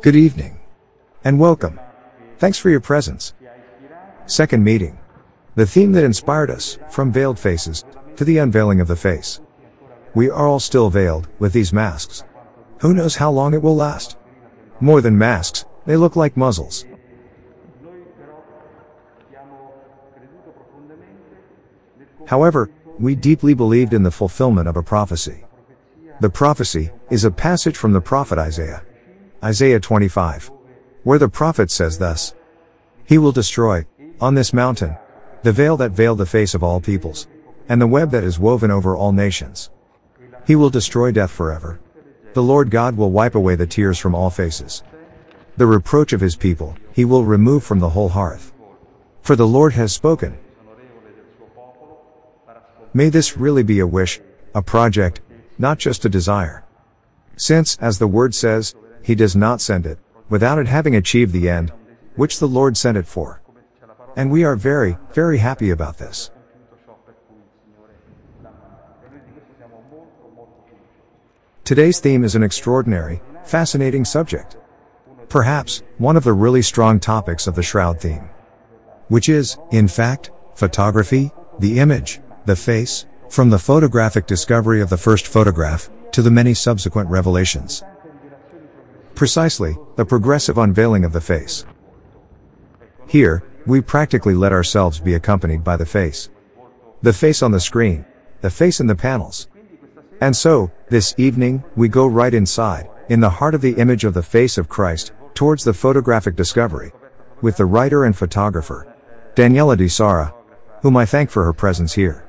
Good evening. And welcome. Thanks for your presence. Second meeting. The theme that inspired us, from veiled faces, to the unveiling of the face. We are all still veiled, with these masks. Who knows how long it will last? More than masks, they look like muzzles. However, we deeply believed in the fulfillment of a prophecy. The prophecy is a passage from the prophet Isaiah. Isaiah 25. Where the prophet says thus, "He will destroy, on this mountain, the veil that veiled the face of all peoples, and the web that is woven over all nations. He will destroy death forever. The Lord God will wipe away the tears from all faces. The reproach of his people, he will remove from the whole hearth. For the Lord has spoken." May this really be a wish, a project, not just a desire. Since, as the word says, he does not send it, without it having achieved the end, which the Lord sent it for. And we are very, very happy about this. Today's theme is an extraordinary, fascinating subject. Perhaps, one of the really strong topics of the Shroud theme. Which is, in fact, photography, the image, the face, from the photographic discovery of the first photograph, to the many subsequent revelations. Precisely, the progressive unveiling of the face. Here, we practically let ourselves be accompanied by the face. The face on the screen, the face in the panels. And so, this evening, we go right inside, in the heart of the image of the face of Christ, towards the photographic discovery, with the writer and photographer, Daniela di Sarra, whom I thank for her presence here.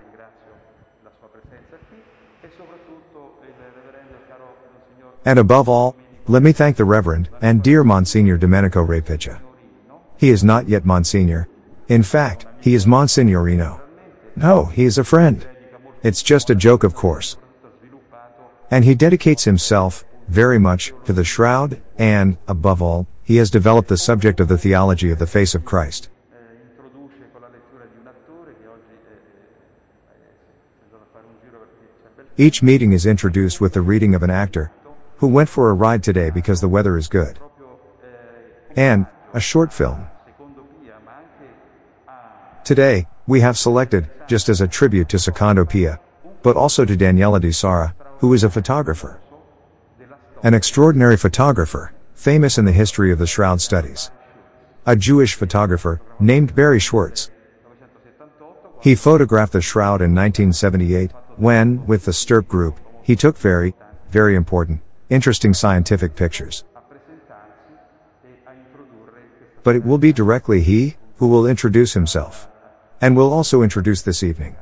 And above all, let me thank the Reverend and dear Monsignor Domenico Repiccia. He is not yet Monsignor. In fact, he is Monsignorino. No, he is a friend. It's just a joke, of course. And he dedicates himself, very much, to the Shroud, and, above all, he has developed the subject of the theology of the face of Christ. Each meeting is introduced with the reading of an actor, who went for a ride today because the weather is good. And, a short film. Today, we have selected, just as a tribute to Secondo Pia, but also to Daniela di Sarra, who is a photographer. An extraordinary photographer, famous in the history of the Shroud studies. A Jewish photographer, named Barrie Schwortz. He photographed the Shroud in 1978, when, with the STURP group, he took very, very important, interesting scientific pictures. But it will be directly he, who will introduce himself. And will also introduce this evening.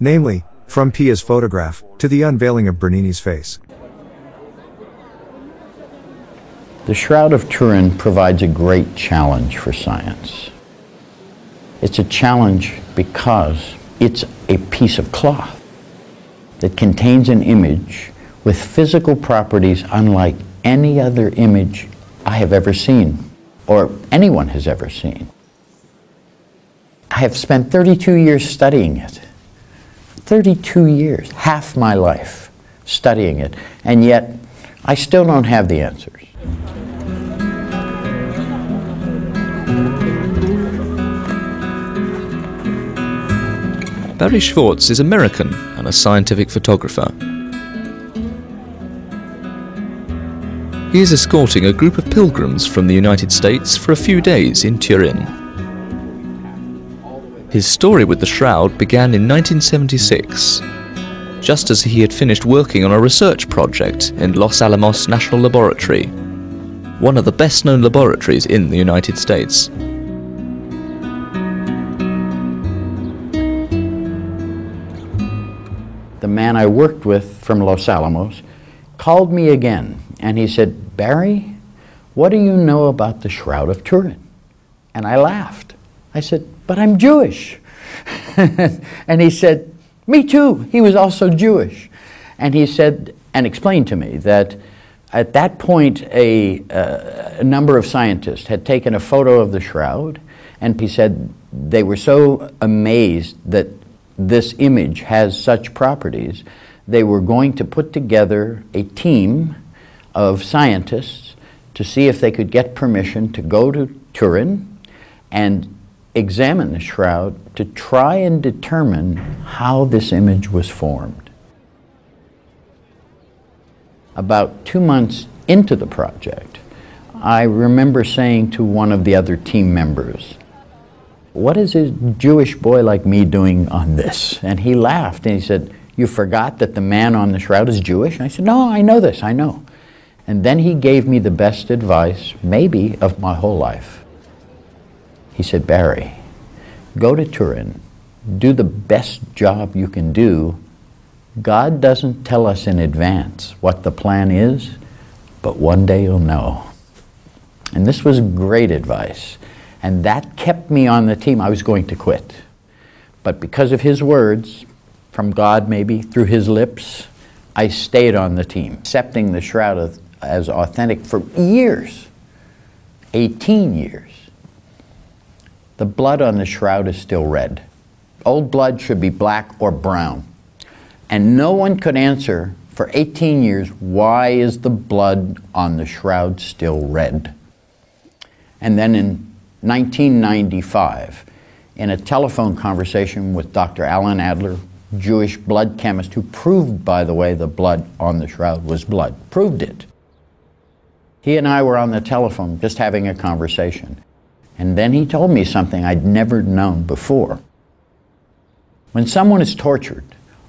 Namely, from Pia's photograph, to the unveiling of Bernini's face. The Shroud of Turin provides a great challenge for science. It's a challenge because it's a piece of cloth that contains an image with physical properties unlike any other image I have ever seen, or anyone has ever seen. I have spent 32 years studying it. 32 years, half my life, studying it, and yet I still don't have the answers. Barrie Schwortz is American and a scientific photographer. He is escorting a group of pilgrims from the United States for a few days in Turin. His story with the Shroud began in 1976, just as he had finished working on a research project in Los Alamos National Laboratory, one of the best-known laboratories in the United States. The man I worked with from Los Alamos called me again, and he said, "Barrie, what do you know about the Shroud of Turin?" And I laughed. I said, "But I'm Jewish." And he said, "Me too." He was also Jewish. And he said, and explained to me that at that point a number of scientists had taken a photo of the Shroud, and he said they were so amazed that this image has such properties, they were going to put together a team of scientists to see if they could get permission to go to Turin and examine the shroud to try and determine how this image was formed. About 2 months into the project, I remember saying to one of the other team members, "What is a Jewish boy like me doing on this?" And he laughed and he said, "You forgot that the man on the shroud is Jewish?" And I said, "No, I know this, I know." And then he gave me the best advice, maybe, of my whole life. He said, "Barrie, go to Turin, do the best job you can do. God doesn't tell us in advance what the plan is, but one day you'll know." And this was great advice. And that kept me on the team. I was going to quit. But because of his words, from God maybe, through his lips, I stayed on the team, accepting the shroud as authentic for years, 18 years. The blood on the shroud is still red. Old blood should be black or brown. And no one could answer for 18 years, why is the blood on the shroud still red? And then in 1995, in a telephone conversation with Dr. Alan Adler, Jewish blood chemist, who proved, by the way, the blood on the shroud was blood, proved it. He and I were on the telephone just having a conversation. And then he told me something I'd never known before. When someone is tortured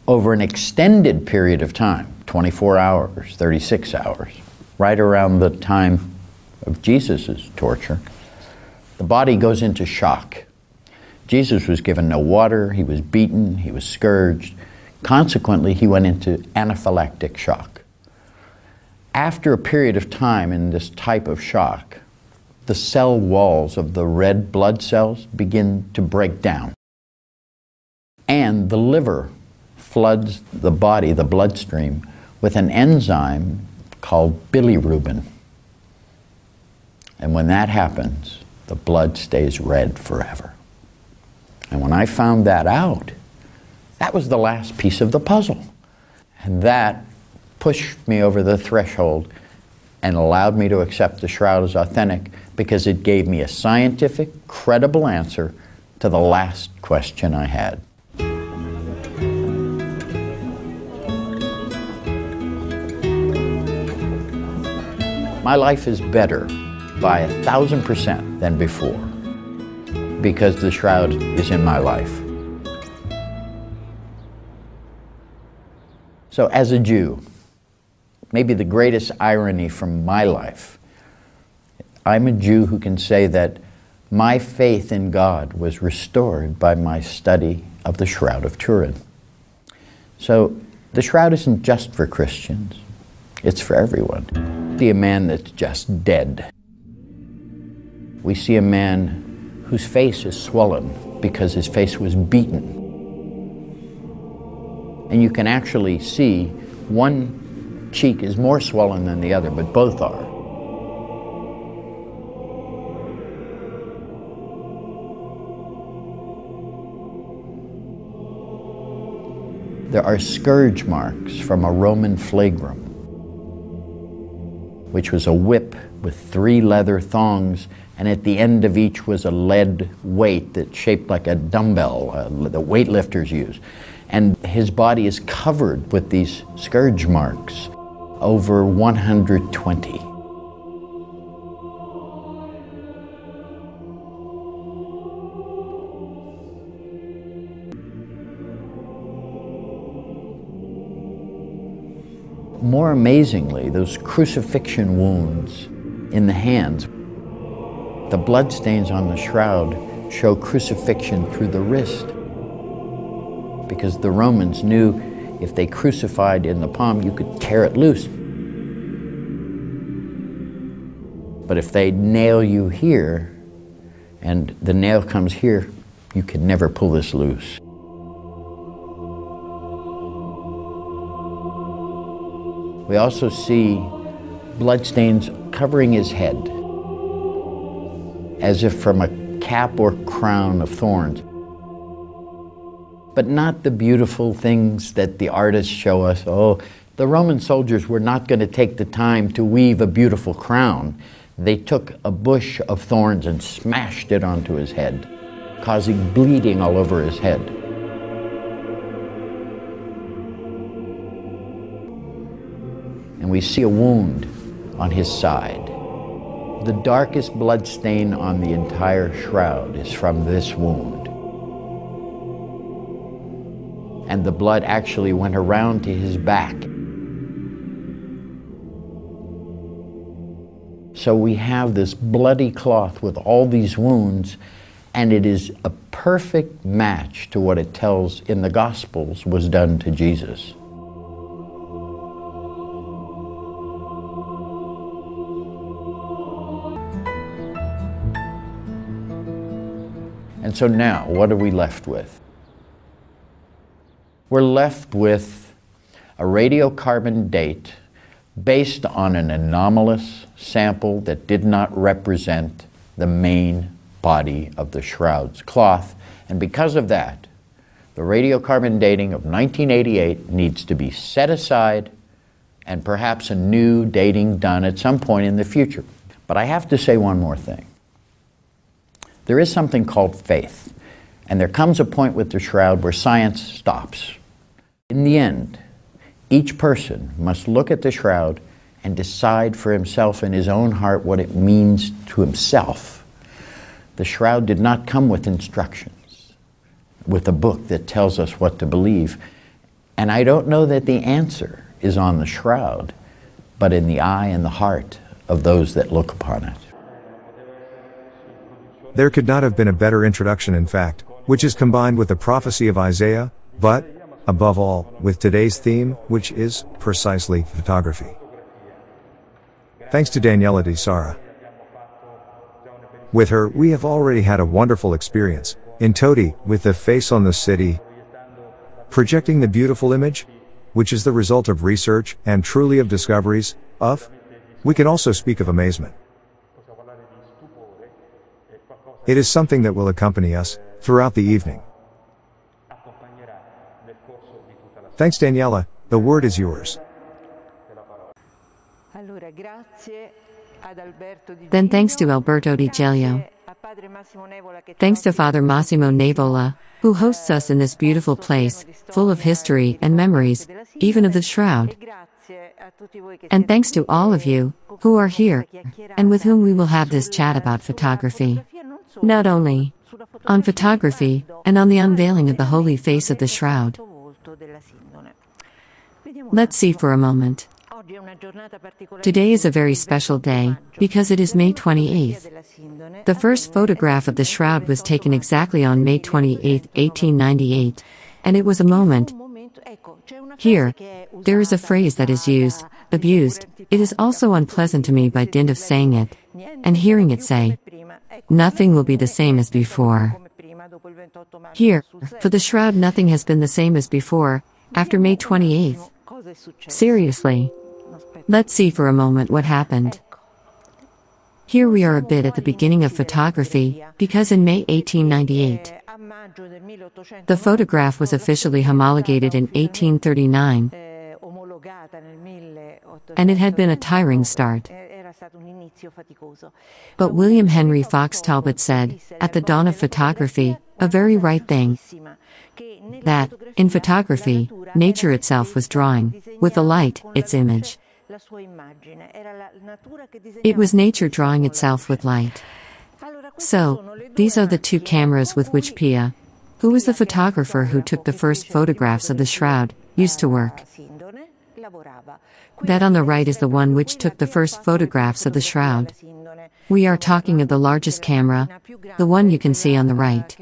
over an extended period of time, 24 hours, 36 hours, right around the time of Jesus' torture, the body goes into shock. Jesus was given no water, he was beaten, he was scourged. Consequently, he went into anaphylactic shock. After a period of time in this type of shock, the cell walls of the red blood cells begin to break down. And the liver floods the body, the bloodstream, with an enzyme called bilirubin. And when that happens, the blood stays red forever. And when I found that out, that was the last piece of the puzzle. And that pushed me over the threshold and allowed me to accept the shroud as authentic because it gave me a scientific, credible answer to the last question I had. My life is better by 1,000% than before, because the shroud is in my life. So as a Jew, maybe the greatest irony from my life, I'm a Jew who can say that my faith in God was restored by my study of the Shroud of Turin. So the shroud isn't just for Christians, it's for everyone. See a man that's just dead. We see a man whose face is swollen because his face was beaten. And you can actually see one cheek is more swollen than the other, but both are. There are scourge marks from a Roman flagrum, which was a whip with 3 leather thongs, and at the end of each was a lead weight that's shaped like a dumbbell that weightlifters use. And his body is covered with these scourge marks, over 120. More amazingly, those crucifixion wounds in the hands. The bloodstains on the shroud show crucifixion through the wrist, because the Romans knew if they crucified in the palm, you could tear it loose. But if they nail you here, and the nail comes here, you can never pull this loose. We also see bloodstains covering his head, as if from a cap or crown of thorns. But not the beautiful things that the artists show us. Oh, The Roman soldiers were not going to take the time to weave a beautiful crown. They took a bush of thorns and smashed it onto his head, causing bleeding all over his head. And we see a wound on his side. The darkest blood stain on the entire shroud is from this wound. And the blood actually went around to his back. So we have this bloody cloth with all these wounds, and it is a perfect match to what it tells in the Gospels was done to Jesus. And so now, what are we left with? We're left with a radiocarbon date based on an anomalous sample that did not represent the main body of the shroud's cloth. And because of that, the radiocarbon dating of 1988 needs to be set aside, and perhaps a new dating done at some point in the future. But I have to say one more thing. There is something called faith, and there comes a point with the shroud where science stops. In the end, each person must look at the shroud and decide for himself in his own heart what it means to himself. The shroud did not come with instructions, with a book that tells us what to believe. And I don't know that the answer is on the shroud, but in the eye and the heart of those that look upon it. There could not have been a better introduction, in fact, which is combined with the prophecy of Isaiah, but, above all, with today's theme, which is, precisely, photography. Thanks to Daniela di Sarra. With her, we have already had a wonderful experience, in Todi, with the face on the city, projecting the beautiful image, which is the result of research, and truly of discoveries, of. We can also speak of amazement. It is something that will accompany us throughout the evening. Thanks, Daniela. The word is yours. Then thanks to Alberto Di Giglio. Thanks to Father Massimo Nevola, who hosts us in this beautiful place, full of history and memories, even of the shroud. And thanks to all of you, who are here, and with whom we will have this chat about photography. Not only on photography, and on the unveiling of the holy face of the shroud. Let's see for a moment. Today is a very special day, because it is May 28th. The first photograph of the shroud was taken exactly on May 28, 1898, and it was a moment. Here, there is a phrase that is used, abused, it is also unpleasant to me by dint of saying it, and hearing it say, nothing will be the same as before. Here, for the shroud, nothing has been the same as before, after May 28th. Seriously. Let's see for a moment what happened. Here we are a bit at the beginning of photography, because in May 1898, the photograph was officially homologated in 1839, and it had been a tiring start. But William Henry Fox Talbot said, at the dawn of photography, a very right thing, that, in photography, nature itself was drawing, with the light, its image. It was nature drawing itself with light. So, these are the two cameras with which Pia, who was the photographer who took the first photographs of the shroud, used to work. That on the right is the one which took the first photographs of the shroud. We are talking of the largest camera, the one you can see on the right.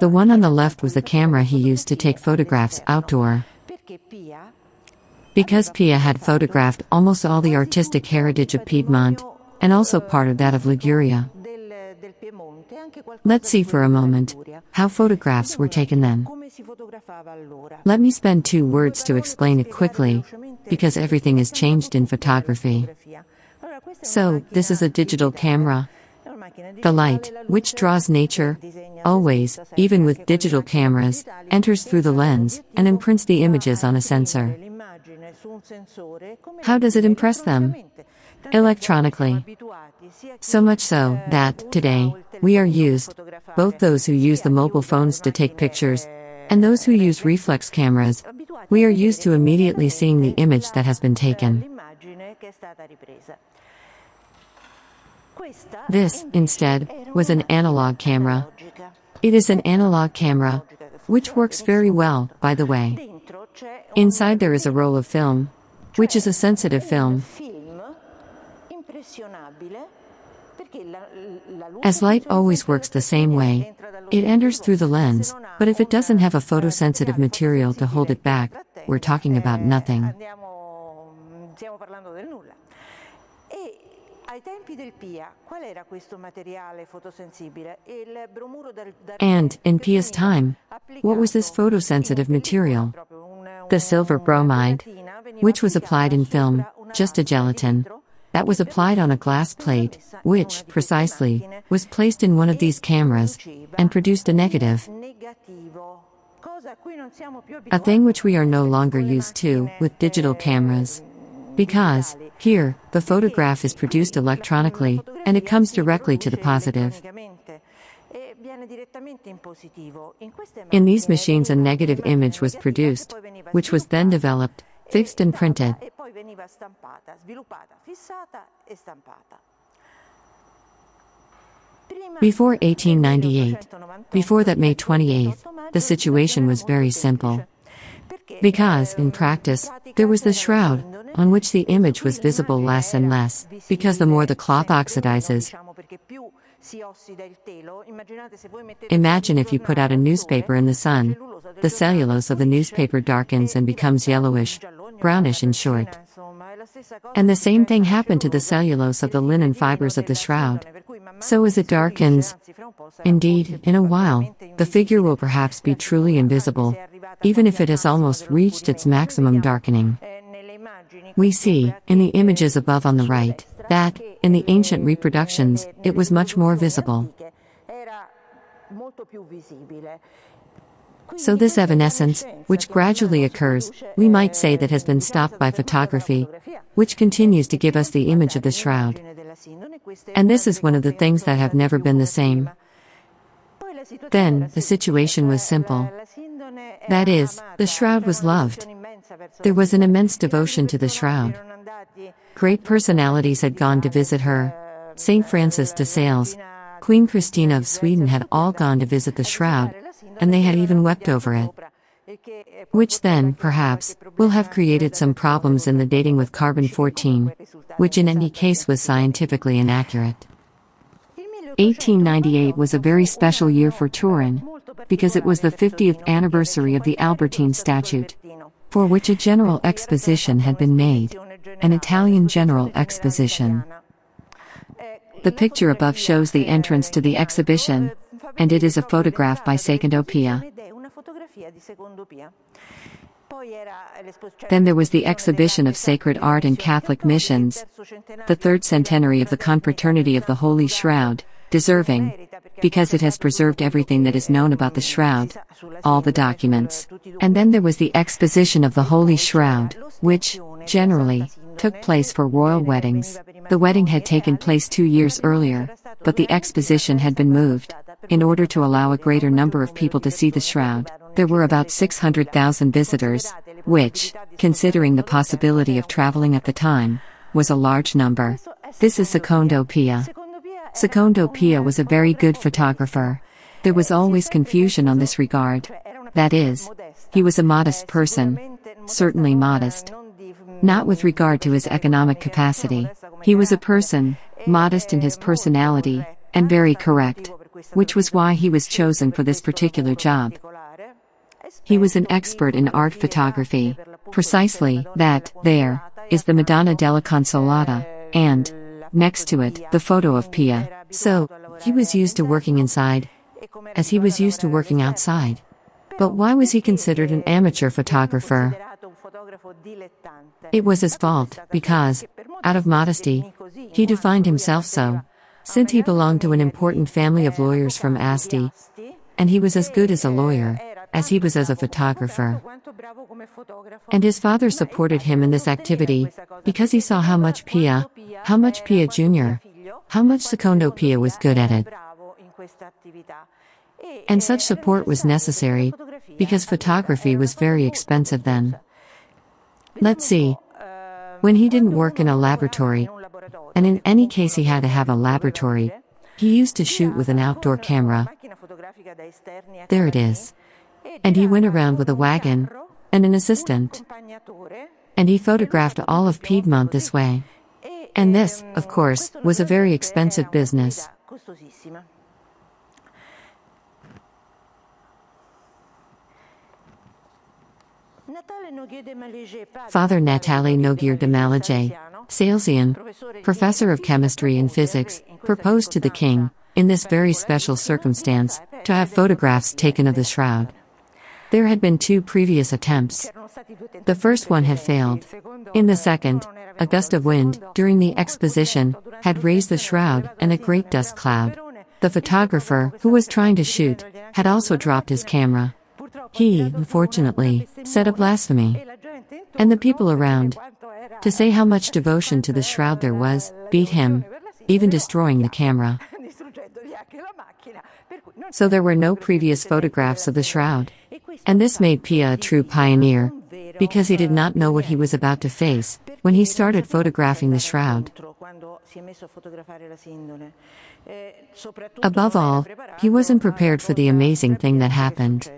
The one on the left was the camera he used to take photographs outdoor. Because Pia had photographed almost all the artistic heritage of Piedmont, and also part of that of Liguria. Let's see for a moment how photographs were taken then. Let me spend two words to explain it quickly, because everything has changed in photography. So, this is a digital camera. The light, which draws nature, always, even with digital cameras, enters through the lens and imprints the images on a sensor. How does it impress them? Electronically. So much so that, today, we are used, both those who use the mobile phones to take pictures, and those who use reflex cameras, we are used to immediately seeing the image that has been taken. This, instead, was an analog camera. It is an analog camera, which works very well, by the way. Inside there is a roll of film, which is a sensitive film. As light always works the same way, it enters through the lens, but if it doesn't have a photosensitive material to hold it back, we're talking about nothing. And, in Pia's time, what was this photosensitive material? The silver bromide, which was applied in film, just a gelatin, that was applied on a glass plate, which, precisely, was placed in one of these cameras, and produced a negative. A thing which we are no longer used to, with digital cameras. Because, here, the photograph is produced electronically, and it comes directly to the positive. In these machines a negative image was produced, which was then developed, fixed and printed. Before 1898, before that May 28, the situation was very simple. Because, in practice, there was the shroud, on which the image was visible less and less, because the more the cloth oxidizes. Imagine if you put out a newspaper in the sun, the cellulose of the newspaper darkens and becomes yellowish, brownish in short. And the same thing happened to the cellulose of the linen fibers of the shroud. So as it darkens, indeed, in a while, the figure will perhaps be truly invisible, even if it has almost reached its maximum darkening. We see, in the images above on the right, that, in the ancient reproductions, it was much more visible. So this evanescence, which gradually occurs, we might say that has been stopped by photography, which continues to give us the image of the shroud. And this is one of the things that have never been the same. Then, the situation was simple. That is, the shroud was loved. There was an immense devotion to the shroud. Great personalities had gone to visit her. Saint Francis de Sales, Queen Christina of Sweden had all gone to visit the shroud, and they had even wept over it. Which then, perhaps, will have created some problems in the dating with carbon-14, which in any case was scientifically inaccurate. 1898 was a very special year for Turin, because it was the 50th anniversary of the Albertine Statute, for which a general exposition had been made, an Italian general exposition. The picture above shows the entrance to the exhibition, and it is a photograph by Secondo Pia. Then there was the exhibition of sacred art and Catholic missions, the third centenary of the Confraternity of the Holy Shroud, deserving, because it has preserved everything that is known about the shroud, all the documents. And then there was the exposition of the Holy Shroud, which, generally, took place for royal weddings. The wedding had taken place 2 years earlier, but the exposition had been moved, in order to allow a greater number of people to see the shroud. There were about 600,000 visitors, which, considering the possibility of traveling at the time, was a large number. This is Secondo Pia. Secondo Pia was a very good photographer. There was always confusion on this regard. That is, he was a modest person, certainly modest. Not with regard to his economic capacity. He was a person, modest in his personality, and very correct, which was why he was chosen for this particular job. He was an expert in art photography. Precisely, that, there, is the Madonna della Consolata, and, next to it, the photo of Pia. So, he was used to working inside, as he was used to working outside. But why was he considered an amateur photographer? It was his fault, because, out of modesty, he defined himself so. Sinti belonged to an important family of lawyers from Asti, and he was as good as a lawyer as he was as a photographer. And his father supported him in this activity because he saw how much Secondo Pia was good at it. And such support was necessary because photography was very expensive then. Let's see. When he didn't work in a laboratory, and in any case he had to have a laboratory, he used to shoot with an outdoor camera. There it is. And he went around with a wagon and an assistant. And he photographed all of Piedmont this way. And this, of course, was a very expensive business. Father Natale Nogier de Malige, Salesian, professor of chemistry and physics, proposed to the king, in this very special circumstance, to have photographs taken of the shroud. There had been two previous attempts. The first one had failed. In the second, a gust of wind, during the exposition, had raised the shroud and a great dust cloud. The photographer, who was trying to shoot, had also dropped his camera. He, unfortunately, said a blasphemy. And the people around, to say how much devotion to the shroud there was, beat him, even destroying the camera. So there were no previous photographs of the shroud. And this made Pia a true pioneer, because he did not know what he was about to face when he started photographing the shroud. Above all, he wasn't prepared for the amazing thing that happened.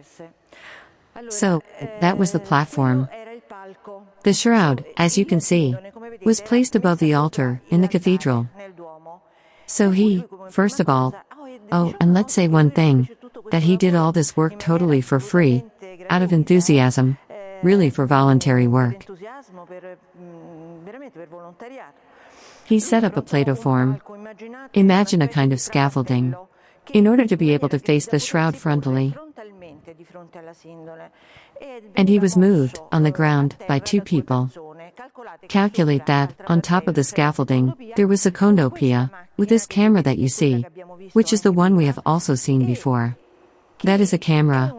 So, that was the platform. The shroud, as you can see, was placed above the altar in the cathedral. So he, first of all, and let's say one thing, that he did all this work totally for free, out of enthusiasm, really for voluntary work. He set up a platoform. Imagine a kind of scaffolding, in order to be able to face the shroud frontally. And he was moved, on the ground, by two people. Calculate that, on top of the scaffolding, there was Secondo Pia, with this camera that you see, which is the one we have also seen before. That is a camera.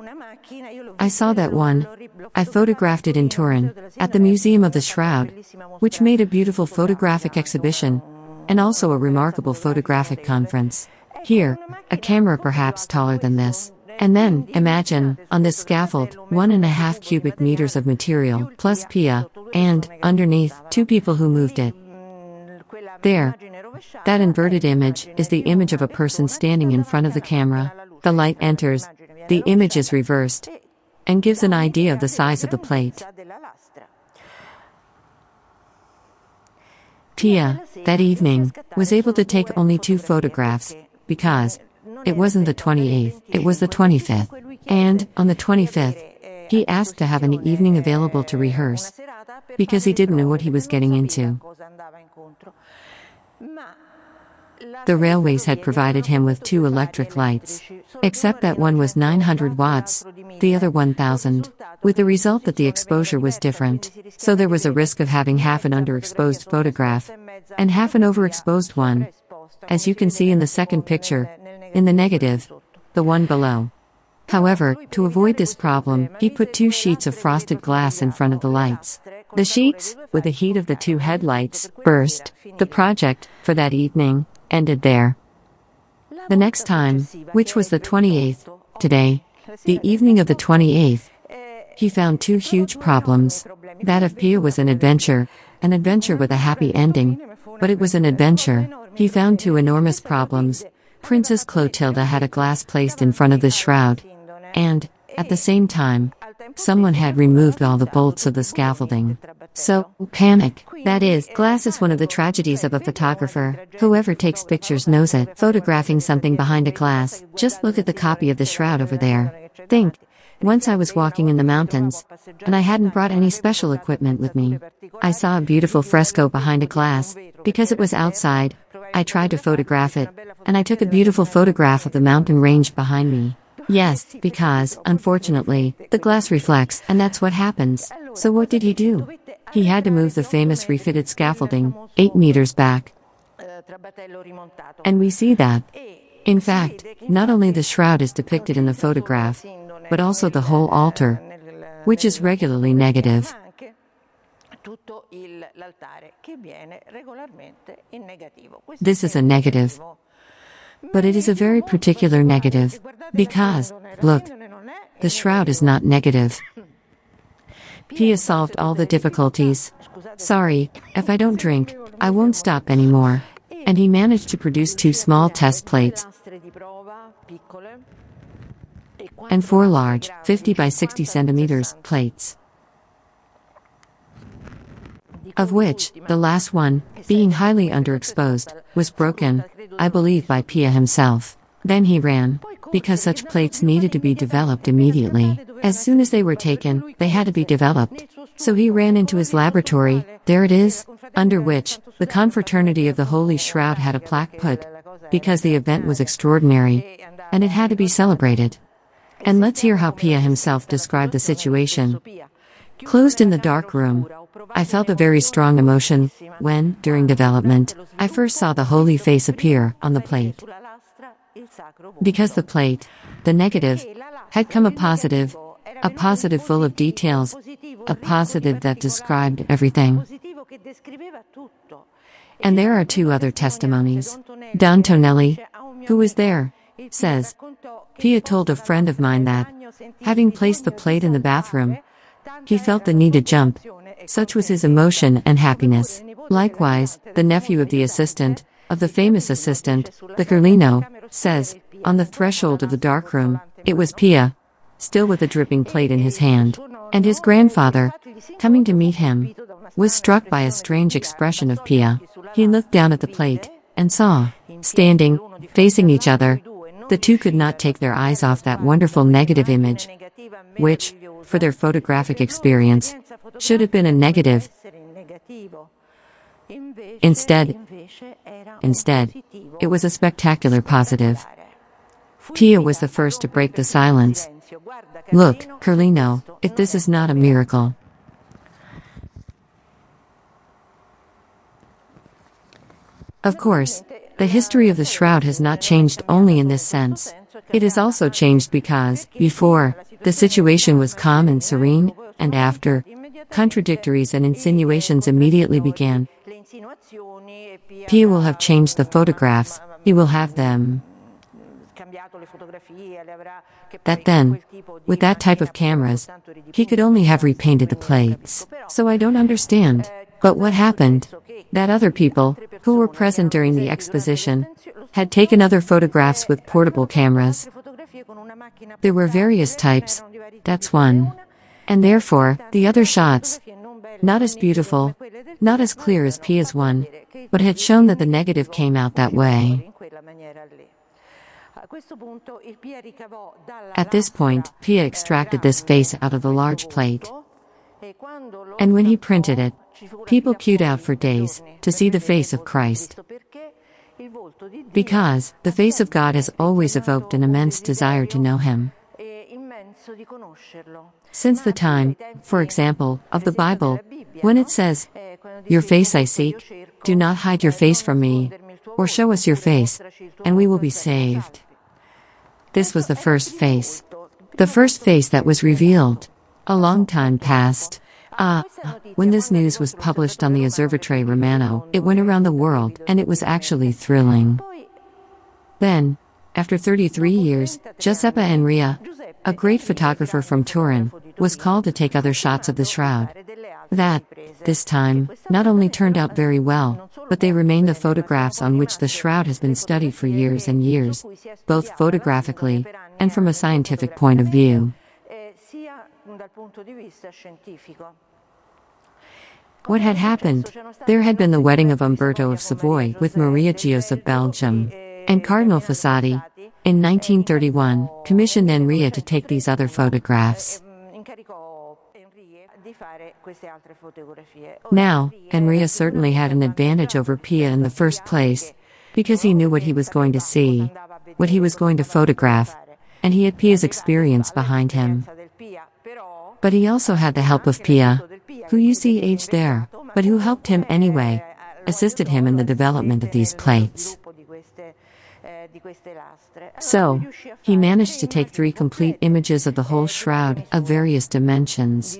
I saw that one. I photographed it in Turin, at the Museum of the Shroud, which made a beautiful photographic exhibition, and also a remarkable photographic conference. Here, a camera perhaps taller than this. And then, imagine, on this scaffold, 1.5 cubic meters of material, plus Pia, and, underneath, two people who moved it. There. That inverted image is the image of a person standing in front of the camera. The light enters, the image is reversed, and gives an idea of the size of the plate. Pia, that evening, was able to take only 2 photographs, because it wasn't the 28th, it was the 25th. And, on the 25th, he asked to have an evening available to rehearse, because he didn't know what he was getting into. The railways had provided him with 2 electric lights, except that one was 900 watts, the other 1,000, with the result that the exposure was different, so there was a risk of having half an underexposed photograph, and half an overexposed one, as you can see in the second picture, in the negative, the one below. However, to avoid this problem, he put 2 sheets of frosted glass in front of the lights. The sheets, with the heat of the 2 headlights, burst. The project, for that evening, ended there. The next time, which was the 28th, today, the evening of the 28th, he found 2 huge problems. That of Pia was an adventure with a happy ending, but it was an adventure. He found 2 enormous problems. Princess Clotilda had a glass placed in front of the shroud, and, at the same time, someone had removed all the bolts of the scaffolding. So, panic. That is, glass is one of the tragedies of a photographer. Whoever takes pictures knows it. Photographing something behind a glass, just look at the copy of the shroud over there. Think. Once I was walking in the mountains, and I hadn't brought any special equipment with me. I saw a beautiful fresco behind a glass, because it was outside. I tried to photograph it, and I took a beautiful photograph of the mountain range behind me. Yes, because, unfortunately, the glass reflects, and that's what happens. So what did he do? He had to move the famous refitted scaffolding, 8 meters back. And we see that, in fact, not only the shroud is depicted in the photograph, but also the whole altar, which is regularly negative. This is a negative. But it is a very particular negative, because, look, the shroud is not negative. Pia solved all the difficulties. Sorry, if I don't drink, I won't stop anymore. And he managed to produce 2 small test plates and 4 large, 50 by 60 centimeters, plates, of which, the last one, being highly underexposed, was broken, I believe by Pia himself. Then he ran, because such plates needed to be developed immediately. As soon as they were taken, they had to be developed. So he ran into his laboratory, there it is, under which, the Confraternity of the Holy Shroud had a plaque put, because the event was extraordinary, and it had to be celebrated. And let's hear how Pia himself described the situation. Closed in the dark room, I felt a very strong emotion when, during development, I first saw the Holy Face appear on the plate. Because the plate, the negative, had come a positive full of details, a positive that described everything. And there are 2 other testimonies. Don Tonelli, who was there, says, Pia told a friend of mine that, having placed the plate in the bathroom, he felt the need to jump. Such was his emotion and happiness. Likewise, the nephew of the assistant, of the famous assistant, the Carlino, says, on the threshold of the darkroom, it was Pia, still with a dripping plate in his hand. And his grandfather, coming to meet him, was struck by a strange expression of Pia. He looked down at the plate, and saw, standing, facing each other, the 2 could not take their eyes off that wonderful negative image, which, for their photographic experience, should have been a negative. Instead, it was a spectacular positive. Pia was the first to break the silence. Look, Carlino, if this is not a miracle. Of course, the history of the shroud has not changed only in this sense. It has also changed because, before, the situation was calm and serene, and after, contradictories and insinuations immediately began. Pia will have changed the photographs, he will have them. That then, with that type of cameras, he could only have repainted the plates. So I don't understand. But what happened? That other people, who were present during the exposition, had taken other photographs with portable cameras. There were various types, that's one. And therefore, the other shots, not as beautiful, not as clear as Pia's one, but had shown that the negative came out that way. At this point, Pia extracted this face out of the large plate. And when he printed it, people queued out for days to see the face of Christ. Because the face of God has always evoked an immense desire to know Him. Since the time, for example, of the Bible, when it says, "Your face I seek, do not hide your face from me, or show us your face, and we will be saved." This was the first face that was revealed. A long time passed. When this news was published on the Osservatore Romano, it went around the world, and it was actually thrilling. Then, after 33 years, Giuseppe Enrie, a great photographer from Turin, was called to take other shots of the shroud. That, this time, not only turned out very well, but they remain the photographs on which the shroud has been studied for years and years, both photographically and from a scientific point of view. What had happened? There had been the wedding of Umberto of Savoy with Maria Gios of Belgium, and Cardinal Fossati, in 1931, commissioned Enrie to take these other photographs. Now, Enrie certainly had an advantage over Pia in the first place, because he knew what he was going to see, what he was going to photograph, and he had Pia's experience behind him. But he also had the help of Pia, who you see aged there, but who helped him anyway, assisted him in the development of these plates. So, he managed to take three complete images of the whole shroud, of various dimensions.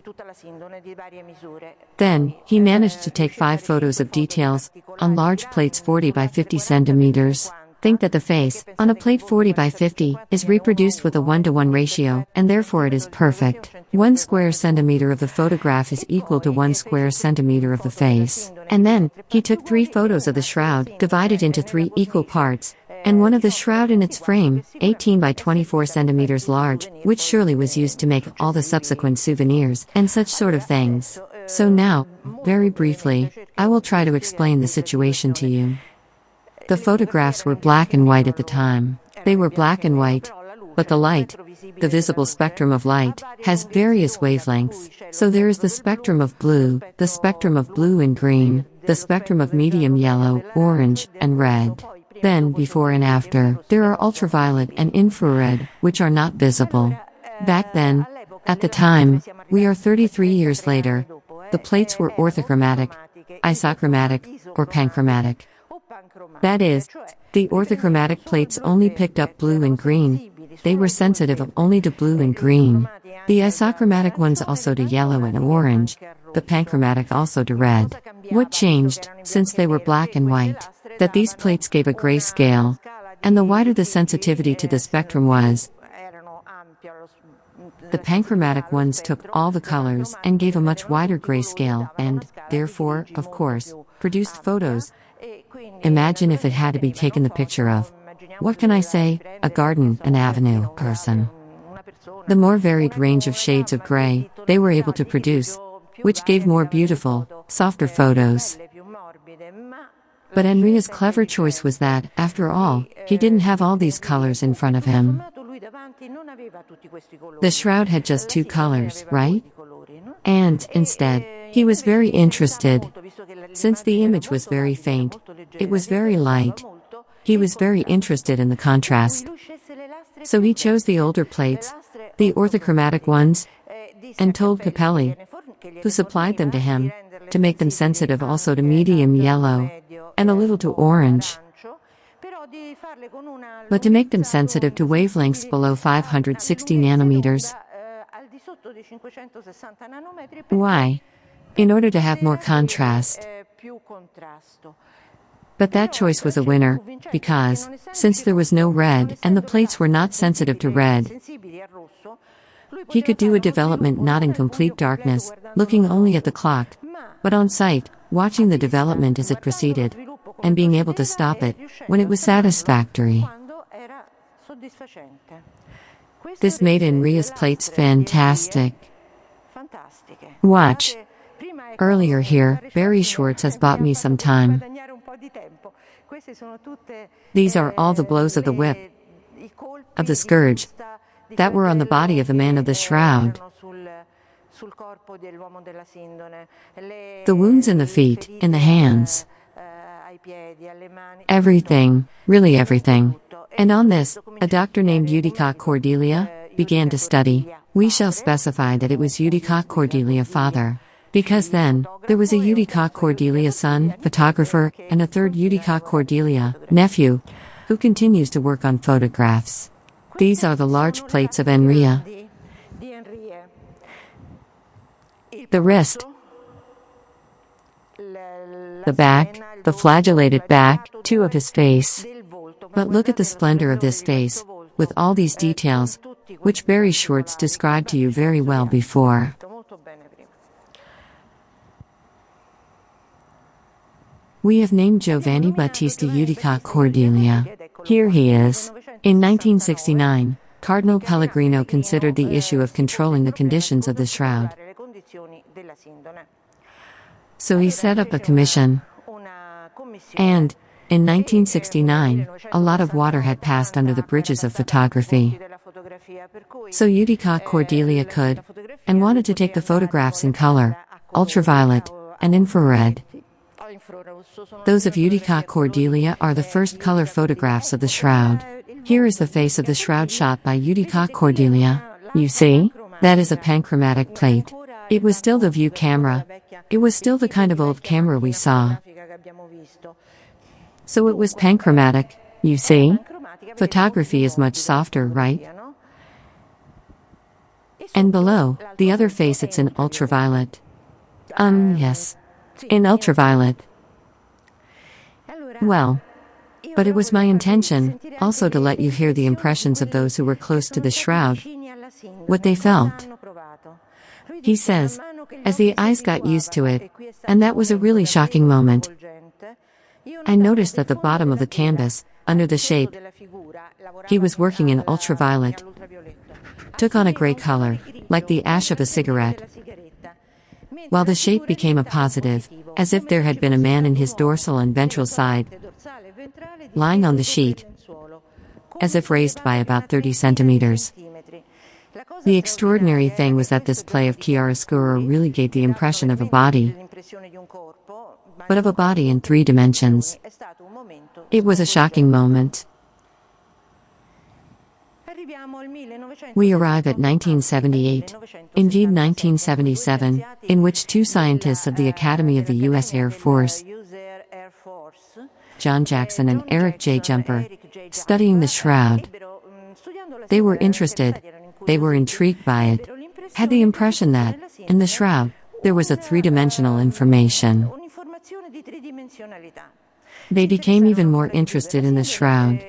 Then, he managed to take 5 photos of details, on large plates 40 by 50 centimeters. Think that the face, on a plate 40 by 50, is reproduced with a 1-to-1 ratio, and therefore it is perfect. 1 square centimeter of the photograph is equal to 1 square centimeter of the face. And then, he took 3 photos of the shroud, divided into 3 equal parts, and one of the shroud in its frame, 18 by 24 centimeters large, which surely was used to make all the subsequent souvenirs, and such sort of things. So now, very briefly, I will try to explain the situation to you. The photographs were black and white at the time. They were black and white, but the light, the visible spectrum of light, has various wavelengths. So there is the spectrum of blue and green, the spectrum of medium yellow, orange, and red. Then, before and after, there are ultraviolet and infrared, which are not visible. Back then, at the time, we are 33 years later, the plates were orthochromatic, isochromatic, or panchromatic. That is, the orthochromatic plates only picked up blue and green, they were sensitive only to blue and green. The isochromatic ones also to yellow and orange, the panchromatic also to red. What changed, since they were black and white? That these plates gave a gray scale, and the wider the sensitivity to the spectrum was, the panchromatic ones took all the colors and gave a much wider gray scale and, therefore, of course, produced photos. Imagine if it had to be taken the picture of, what can I say, a garden, an avenue, person. The more varied range of shades of gray, they were able to produce, which gave more beautiful, softer photos. But Enrie's clever choice was that, after all, he didn't have all these colors in front of him. The shroud had just 2 colors, right? And, instead, he was very interested. Since the image was very faint, it was very light. He was very interested in the contrast. So he chose the older plates, the orthochromatic ones, and told Capelli, who supplied them to him, to make them sensitive also to medium yellow, and a little to orange, but to make them sensitive to wavelengths below 560 nanometers. Why? In order to have more contrast. But that choice was a winner, because, since there was no red and the plates were not sensitive to red, he could do a development not in complete darkness, looking only at the clock, but on sight, watching the development as it proceeded, and being able to stop it, when it was satisfactory. This made Enrie's plates fantastic. Watch. Earlier here, Barrie Schwortz has bought me some time. These are all the blows of the whip, of the scourge, that were on the body of the man of the shroud. The wounds in the feet, in the hands, everything, really everything. And on this, a doctor named Iudica Cordelia began to study. We shall specify that it was Iudica Cordelia father, because then, there was a Iudica Cordelia son, photographer, and a third Iudica Cordelia, nephew, who continues to work on photographs. These are the large plates of Enrie. The wrist, the back, the flagellated back, too, of his face. But look at the splendor of this face, with all these details, which Barrie Schwortz described to you very well before. We have named Giovanni Battista Iudica Cordelia. Here he is. In 1969, Cardinal Pellegrino considered the issue of controlling the conditions of the shroud. So he set up a commission. And, in 1969, a lot of water had passed under the bridges of photography. So Iudica Cordelia could, and wanted to take the photographs in color, ultraviolet, and infrared. Those of Iudica Cordelia are the first color photographs of the shroud. Here is the face of the shroud shot by Iudica Cordelia. You see? That is a panchromatic plate. It was still the view camera. It was still the kind of old camera we saw. So it was panchromatic, you see? Photography is much softer, right? And below, the other face, it's in ultraviolet. Yes. In ultraviolet. Well. But it was my intention, also to let you hear the impressions of those who were close to the shroud, what they felt. He says, as the eyes got used to it, and that was a really shocking moment. I noticed that the bottom of the canvas, under the shape he was working in ultraviolet, took on a gray color, like the ash of a cigarette, while the shape became a positive, as if there had been a man in his dorsal and ventral side, lying on the sheet, as if raised by about 30 centimeters. The extraordinary thing was that this play of chiaroscuro really gave the impression of a body, but of a body in 3 dimensions. It was a shocking moment. We arrive at 1978, indeed 1977, in which 2 scientists of the Academy of the U.S. Air Force, John Jackson and Eric J. Jumper, studying the shroud. They were interested, they were intrigued by it, had the impression that, in the shroud, there was a 3-dimensional information. They became even more interested in the shroud.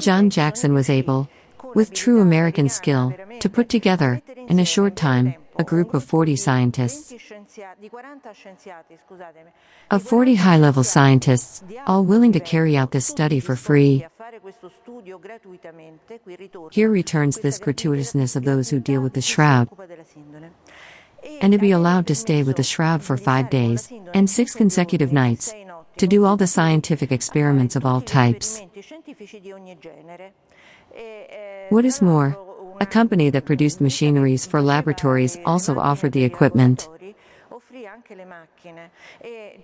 John Jackson was able, with true American skill, to put together, in a short time, a group of 40 scientists, of 40 high-level scientists, all willing to carry out this study for free. Here returns this gratuitousness of those who deal with the shroud, and to be allowed to stay with the shroud for 5 days, and 6 consecutive nights, to do all the scientific experiments of all types. What is more, a company that produced machineries for laboratories also offered the equipment.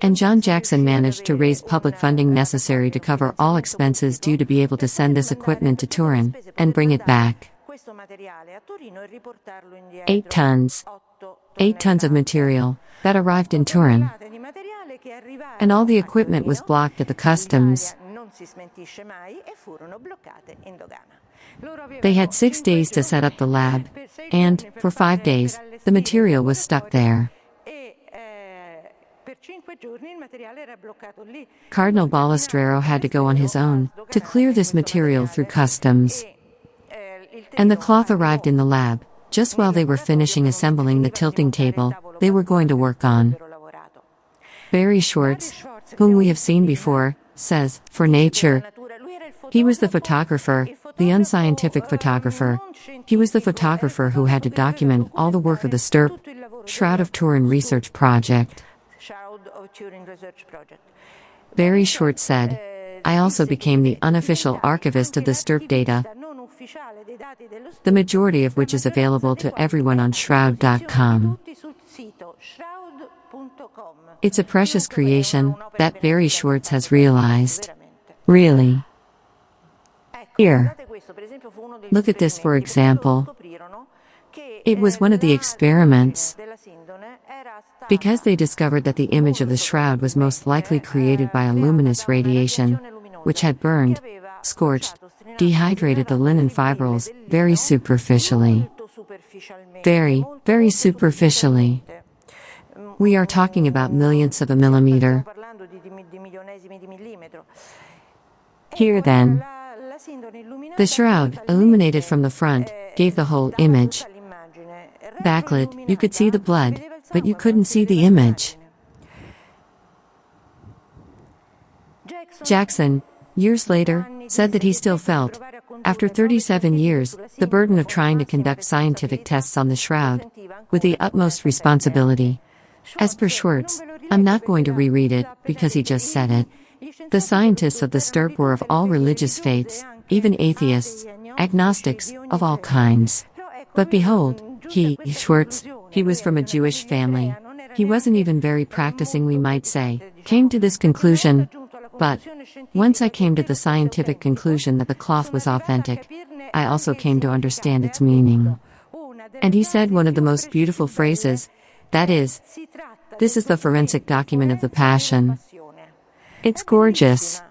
And John Jackson managed to raise public funding necessary to cover all expenses due to be able to send this equipment to Turin and bring it back. 8 tons. 8 tons of material that arrived in Turin. And all the equipment was blocked at the customs. They had 6 days to set up the lab, and, for 5 days, the material was stuck there. Cardinal Balestrero had to go on his own to clear this material through customs. And the cloth arrived in the lab, just while they were finishing assembling the tilting table they were going to work on. Barrie Schwortz, whom we have seen before, says, for nature, he was the photographer, the unscientific photographer. He was the photographer who had to document all the work of the STURP, Shroud of Turin Research Project. Barrie Schwortz said, I also became the unofficial archivist of the STURP data, the majority of which is available to everyone on shroud.com. It's a precious creation that Barrie Schwortz has realized. Really. Here. Look at this, for example. It was one of the experiments. Because they discovered that the image of the shroud was most likely created by a luminous radiation, which had burned, scorched, dehydrated the linen fibrils very superficially. Very, very superficially. We are talking about millionths of a millimeter. Here then, the shroud, illuminated from the front, gave the whole image. Backlit, you could see the blood, but you couldn't see the image. Jackson, years later, said that he still felt, after 37 years, the burden of trying to conduct scientific tests on the shroud, with the utmost responsibility. As per Schwortz, I'm not going to reread it, because he just said it. The scientists of the STURP were of all religious faiths, even atheists, agnostics, of all kinds. But behold, he, Schwortz, he was from a Jewish family. He wasn't even very practicing, we might say, came to this conclusion. But, once I came to the scientific conclusion that the cloth was authentic, I also came to understand its meaning. And he said one of the most beautiful phrases, that is, this is the forensic document of the Passion. It's gorgeous.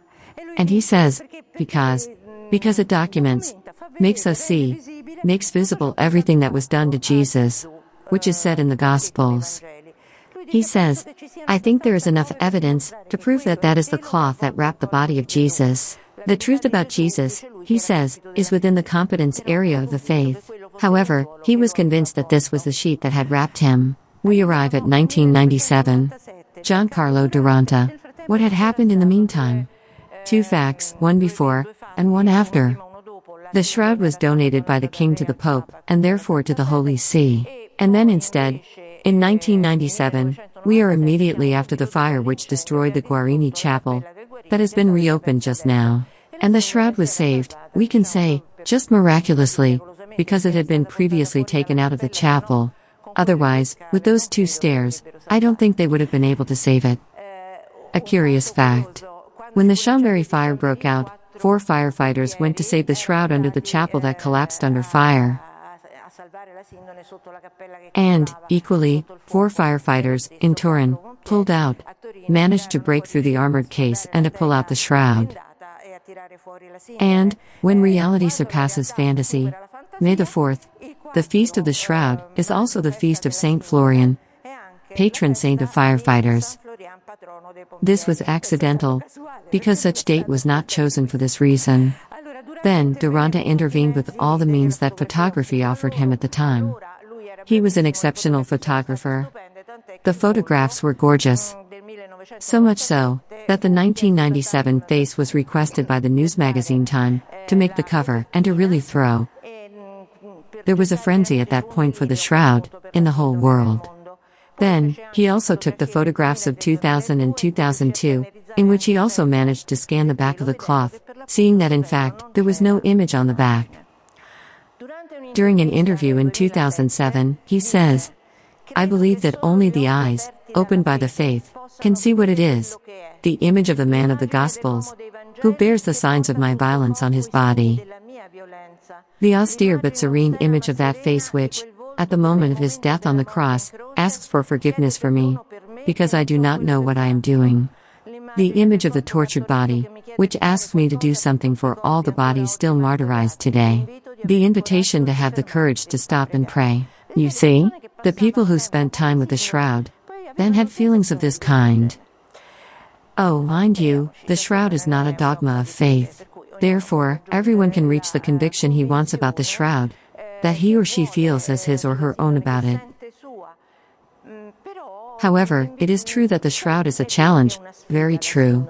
And he says, because it documents, makes us see, makes visible everything that was done to Jesus, which is said in the Gospels. He says, I think there is enough evidence to prove that that is the cloth that wrapped the body of Jesus. The truth about Jesus, he says, is within the competence area of the faith. However, he was convinced that this was the sheet that had wrapped him. We arrive at 1997. Giancarlo Durante. What had happened in the meantime? Two facts, one before, and one after. The shroud was donated by the king to the Pope, and therefore to the Holy See. And then instead, in 1997, we are immediately after the fire which destroyed the Guarini Chapel, that has been reopened just now. And the shroud was saved, we can say, just miraculously, because it had been previously taken out of the chapel. Otherwise, with those two stairs, I don't think they would have been able to save it. A curious fact. When the Chambéry fire broke out, 4 firefighters went to save the shroud under the chapel that collapsed under fire. And, equally, 4 firefighters, in Turin, pulled out, managed to break through the armored case and to pull out the shroud. And, when reality surpasses fantasy, May the 4th, the Feast of the Shroud, is also the Feast of Saint Florian, patron saint of firefighters. This was accidental, because such date was not chosen for this reason. Then, Durante intervened with all the means that photography offered him at the time. He was an exceptional photographer. The photographs were gorgeous. So much so, that the 1997 face was requested by the news magazine Time, to make the cover and to really throw. There was a frenzy at that point for the shroud, in the whole world. Then, he also took the photographs of 2000 and 2002, in which he also managed to scan the back of the cloth, seeing that in fact, there was no image on the back. During an interview in 2007, he says, I believe that only the eyes, opened by the faith, can see what it is, the image of the man of the Gospels, who bears the signs of my violence on his body. The austere but serene image of that face which, at the moment of his death on the cross, asks for forgiveness for me, because I do not know what I am doing. The image of the tortured body, which asks me to do something for all the bodies still martyrized today. The invitation to have the courage to stop and pray. You see, the people who spent time with the shroud, then had feelings of this kind. Oh, mind you, the shroud is not a dogma of faith. Therefore, everyone can reach the conviction he wants about the shroud, that he or she feels as his or her own about it. However, it is true that the shroud is a challenge, very true.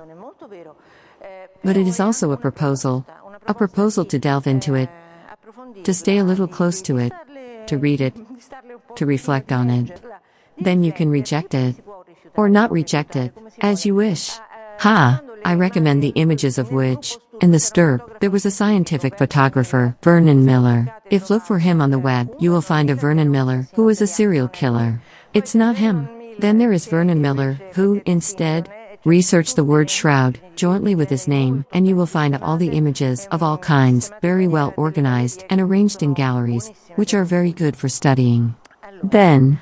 But it is also a proposal to delve into it, to stay a little close to it, to read it, to reflect on it. Then you can reject it, or not reject it, as you wish. Ha! I recommend the images of which, in the STURP, there was a scientific photographer, Vernon Miller. If look for him on the web, you will find a Vernon Miller, who is a serial killer. It's not him. Then there is Vernon Miller, who, instead, researched the word shroud, jointly with his name, and you will find all the images, of all kinds, very well organized, and arranged in galleries, which are very good for studying. Then,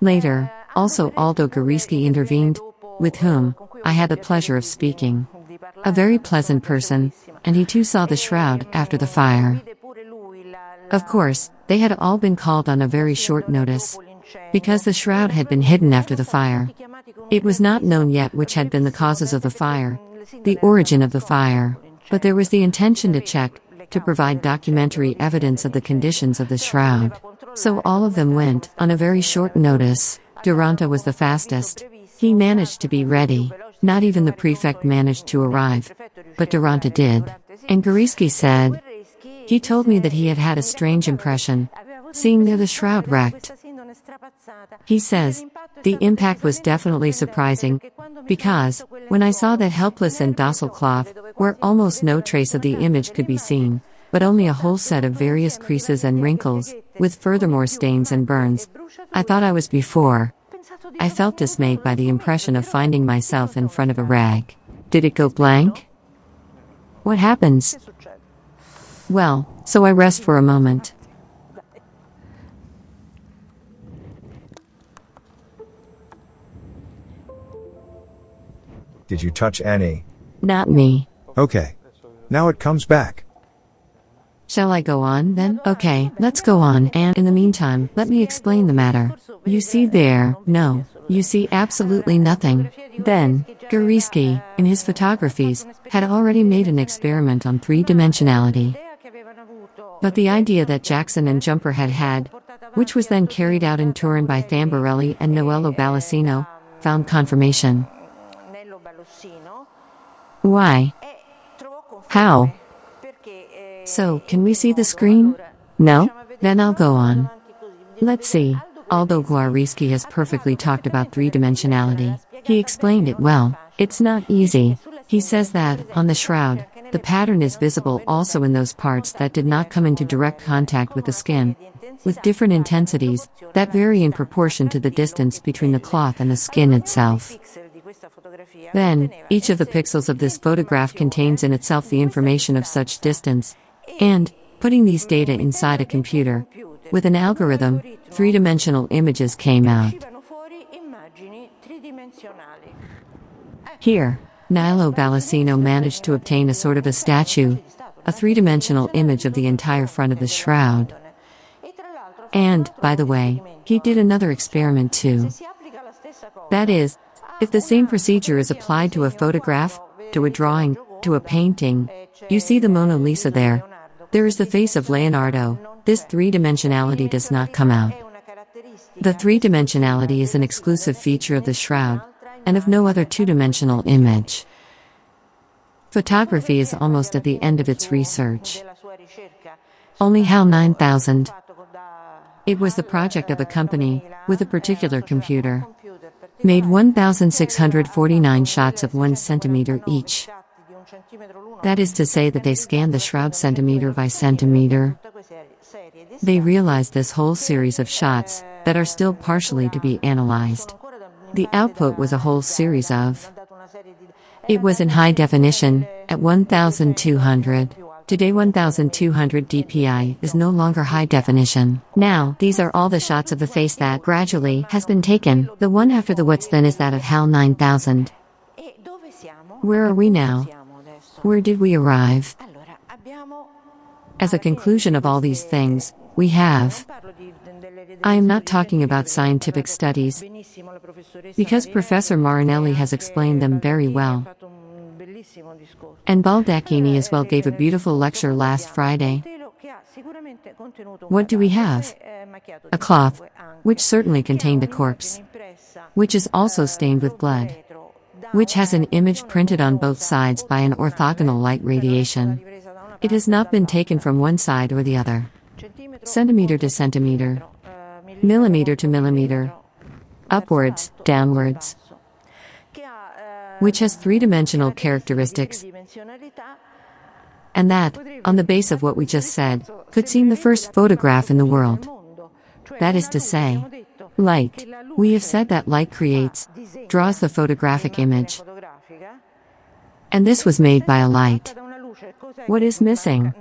later, also Aldo Guerreschi intervened, with whom, I had the pleasure of speaking. A very pleasant person, and he too saw the shroud after the fire. Of course, they had all been called on a very short notice, because the shroud had been hidden after the fire. It was not known yet which had been the causes of the fire, the origin of the fire, but there was the intention to check, to provide documentary evidence of the conditions of the shroud. So all of them went, on a very short notice. Durante was the fastest. He managed to be ready. Not even the prefect managed to arrive, but Durante did. And Guerreschi said, he told me that he had had a strange impression, seeing there the shroud wrecked. He says, the impact was definitely surprising, because, when I saw that helpless and docile cloth, where almost no trace of the image could be seen, but only a whole set of various creases and wrinkles, with furthermore stains and burns, I thought I was before. I felt dismayed by the impression of finding myself in front of a rag. Did it go blank? What happens? Well, so I rest for a moment. Did you touch any? Not me. Okay. Now it comes back. Shall I go on then? Okay, let's go on, and in the meantime, let me explain the matter. You see there, no, you see absolutely nothing. Then, Guerreschi, in his photographies, had already made an experiment on three-dimensionality. But the idea that Jackson and Jumper had had, which was then carried out in Turin by Fambarelli and Nello Balossino, found confirmation. Why? How? So, can we see the screen? No? Then I'll go on. Let's see. Aldo Guerreschi has perfectly talked about three-dimensionality. He explained it well. It's not easy. He says that, on the shroud, the pattern is visible also in those parts that did not come into direct contact with the skin, with different intensities, that vary in proportion to the distance between the cloth and the skin itself. Then, each of the pixels of this photograph contains in itself the information of such distance, and, putting these data inside a computer, with an algorithm, three-dimensional images came out. Here, Nello Balossino managed to obtain a sort of a statue, a three-dimensional image of the entire front of the shroud. And, by the way, he did another experiment too. That is, if the same procedure is applied to a photograph, to a drawing, to a painting, you see the Mona Lisa there. There is the face of Leonardo. This three-dimensionality does not come out. The three-dimensionality is an exclusive feature of the shroud, and of no other two-dimensional image. Photography is almost at the end of its research. Only HAL 9000. It was the project of a company, with a particular computer. Made 1,649 shots of 1 centimeter each. That is to say that they scanned the shroud centimeter by centimeter. They realized this whole series of shots, that are still partially to be analyzed. The output was a whole series of. It was in high definition, at 1,200. Today 1,200 dpi is no longer high definition. Now, these are all the shots of the face that gradually has been taken. The one after the what's then is that of HAL 9000. Where are we now? Where did we arrive? As a conclusion of all these things, we have. I am not talking about scientific studies, because Professor Marinelli has explained them very well. And Baldacchini as well gave a beautiful lecture last Friday. What do we have? A cloth, which certainly contained a corpse, which is also stained with blood, which has an image printed on both sides by an orthogonal light radiation. It has not been taken from one side or the other. Centimeter to centimeter, millimeter to millimeter, upwards, downwards, which has three-dimensional characteristics, and that, on the base of what we just said, could seem the first photograph in the world. That is to say, light. We have said that light creates, draws the photographic image, and this was made by a light. What is missing?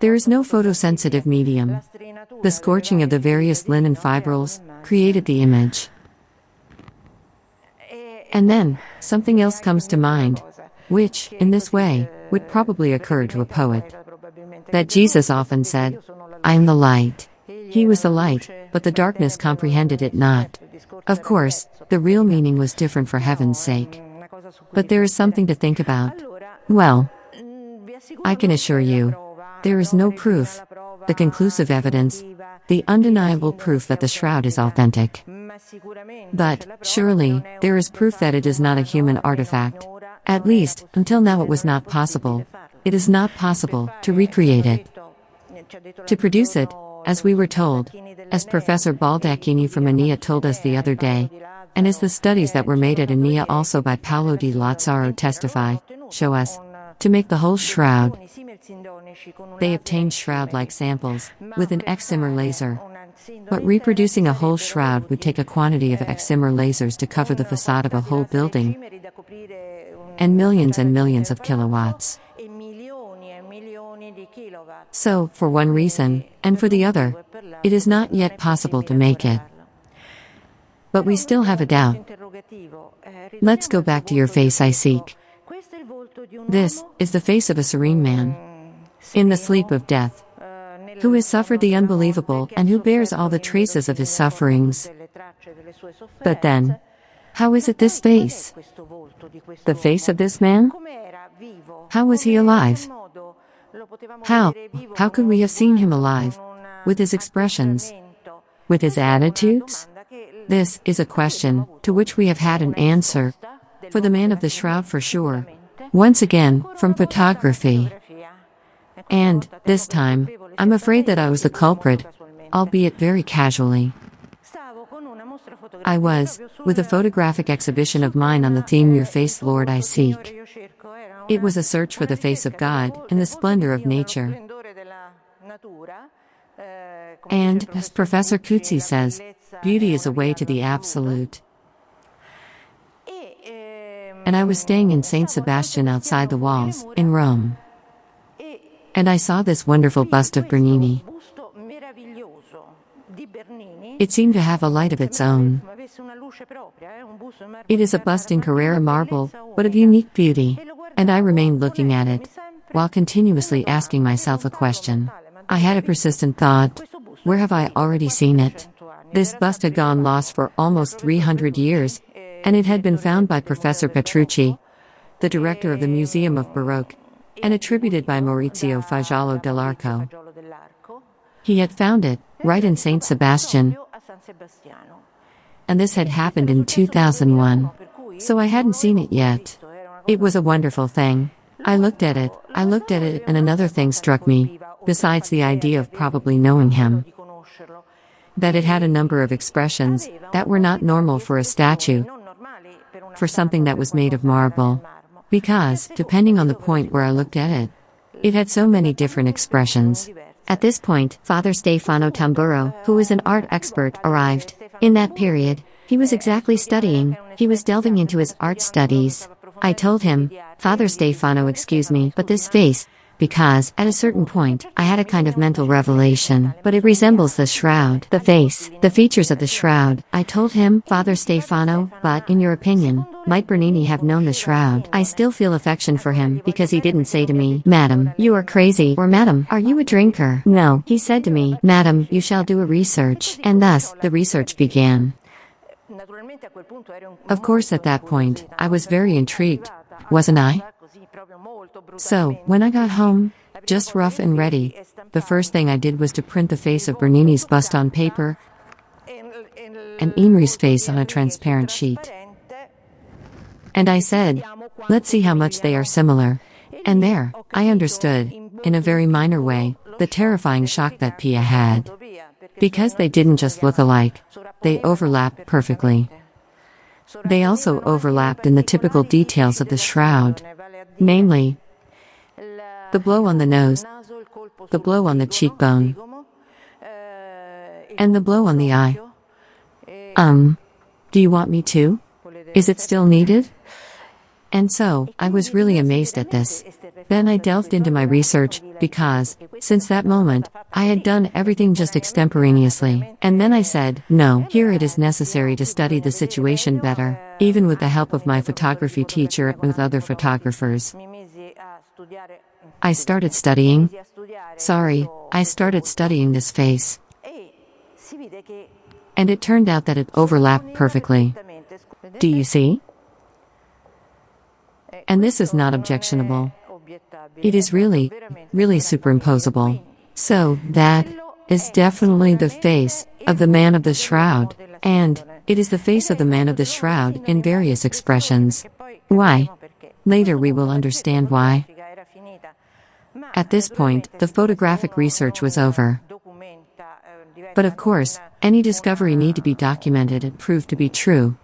There is no photosensitive medium. The scorching of the various linen fibrils created the image. And then, something else comes to mind, which, in this way, would probably occur to a poet. That Jesus often said, "I am the light." He was the light, but the darkness comprehended it not. Of course, the real meaning was different for heaven's sake. But there is something to think about. Well, I can assure you, there is no proof, the conclusive evidence, the undeniable proof that the shroud is authentic. But, surely, there is proof that it is not a human artifact. At least, until now it was not possible. It is not possible to recreate it. To produce it, as we were told, as Professor Baldacchini from ENEA told us the other day, and as the studies that were made at ENEA also by Paolo di Lazzaro testify, show us, to make the whole shroud. They obtained shroud-like samples, with an excimer laser. But reproducing a whole shroud would take a quantity of excimer lasers to cover the facade of a whole building, and millions of kilowatts. So, for one reason, and for the other, it is not yet possible to make it. But we still have a doubt. Let's go back to your face I seek. This is the face of a serene man, in the sleep of death, who has suffered the unbelievable and who bears all the traces of his sufferings. But then, how is it this face? The face of this man? How was he alive? How could we have seen him alive? With his expressions? With his attitudes? This is a question to which we have had an answer. For the man of the shroud for sure. Once again, from photography. And, this time, I'm afraid that I was the culprit, albeit very casually. I was, with a photographic exhibition of mine on the theme Your Face Lord I Seek. It was a search for the face of God in the splendor of nature. And, as Professor Coetzee says, beauty is a way to the absolute. And I was staying in St. Sebastian outside the walls, in Rome. And I saw this wonderful bust of Bernini. It seemed to have a light of its own. It is a bust in Carrara marble, but of unique beauty. And I remained looking at it, while continuously asking myself a question. I had a persistent thought, where have I already seen it? This bust had gone lost for almost 300 years, and it had been found by Professor Petrucci, the director of the Museum of Baroque, and attributed by Maurizio Fagiolo dell'Arco. He had found it, right in St. Sebastian, and this had happened in 2001, so I hadn't seen it yet. It was a wonderful thing. I looked at it, and another thing struck me, besides the idea of probably knowing him. That it had a number of expressions that were not normal for a statue, for something that was made of marble, because, depending on the point where I looked at it, it had so many different expressions. At this point, Father Stefano Tamburo, who is an art expert, arrived. In that period, he was delving into his art studies. I told him, Father Stefano, excuse me, but this face, because, at a certain point, I had a kind of mental revelation, but it resembles the shroud, the face, the features of the shroud. I told him, Father Stefano, but, in your opinion, might Bernini have known the shroud? I still feel affection for him, because he didn't say to me, Madam, you are crazy, or Madam, are you a drinker? No, he said to me, Madam, you shall do a research, and thus, the research began. Of course, at that point, I was very intrigued, wasn't I? So, when I got home, just rough and ready, the first thing I did was to print the face of Bernini's bust on paper and Enrie's face on a transparent sheet. And I said, let's see how much they are similar. And there, I understood, in a very minor way, the terrifying shock that Pia had. Because they didn't just look alike, they overlapped perfectly. They also overlapped in the typical details of the shroud. Namely, the blow on the nose, the blow on the cheekbone, and the blow on the eye. Do you want me to? Is it still needed? And so, I was really amazed at this. Then I delved into my research, because, since that moment, I had done everything just extemporaneously. And then I said, no, here it is necessary to study the situation better, even with the help of my photography teacher and with other photographers. I started studying this face. And it turned out that it overlapped perfectly. Do you see? And this is not objectionable. It is really, really superimposable. So, that is definitely the face of the man of the shroud, and it is the face of the man of the shroud in various expressions. Why? Later we will understand why. At this point, the photographic research was over. But of course, any discovery need to be documented and proved to be true.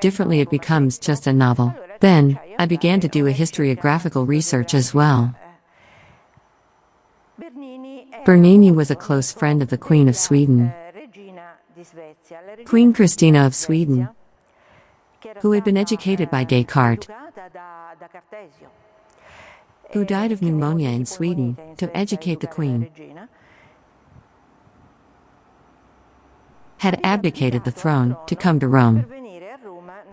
Differently it becomes just a novel. Then, I began to do a historiographical research as well. Bernini was a close friend of the Queen of Sweden, Queen Christina of Sweden, who had been educated by Descartes, who died of pneumonia in Sweden, to educate the Queen, had abdicated the throne to come to Rome.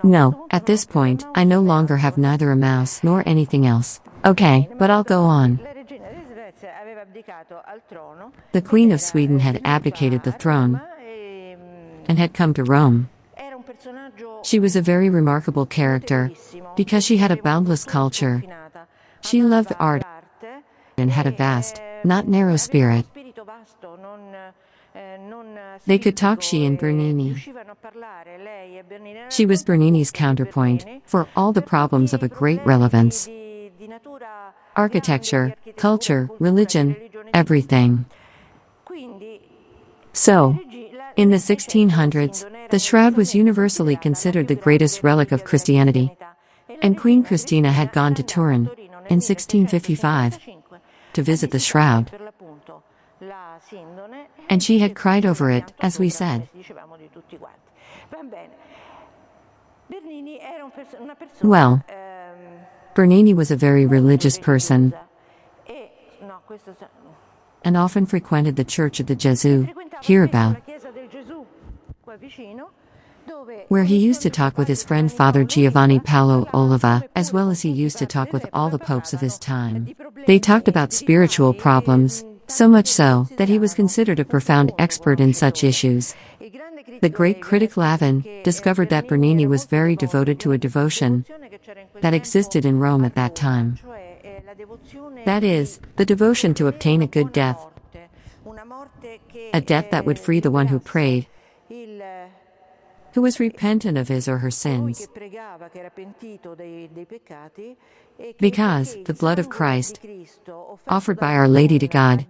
No, at this point, I no longer have neither a mouse nor anything else. Okay, but I'll go on. The Queen of Sweden had abdicated the throne and had come to Rome. She was a very remarkable character because she had a boundless culture. She loved art and had a vast, not narrow spirit. They could talk, she and Bernini. She was Bernini's counterpoint for all the problems of a great relevance: architecture, culture, religion, everything. So, in the 1600s, the shroud was universally considered the greatest relic of Christianity, and Queen Christina had gone to Turin in 1655 to visit the shroud. And she had cried over it, as we said. Well, Bernini was a very religious person and often frequented the Church of the Gesù, hereabout, where he used to talk with his friend Father Giovanni Paolo Oliva, as well as he used to talk with all the popes of his time. They talked about spiritual problems, so much so that he was considered a profound expert in such issues. The great critic Lavin discovered that Bernini was very devoted to a devotion that existed in Rome at that time. That is, the devotion to obtain a good death, a death that would free the one who prayed, who was repentant of his or her sins, because the blood of Christ, offered by Our Lady to God,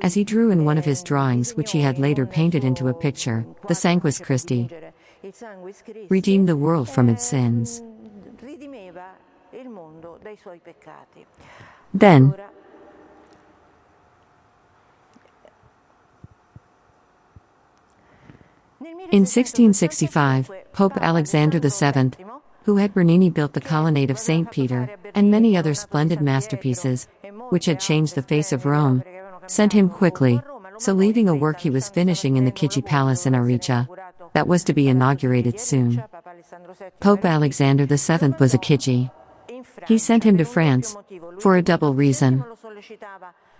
as he drew in one of his drawings which he had later painted into a picture, the Sanguis Christi, redeemed the world from its sins. Then, in 1665, Pope Alexander VII, who had Bernini built the colonnade of St. Peter, and many other splendid masterpieces, which had changed the face of Rome, sent him quickly, so leaving a work he was finishing in the Chigi Palace in Ariccia, that was to be inaugurated soon. Pope Alexander VII was a Chigi. He sent him to France, for a double reason.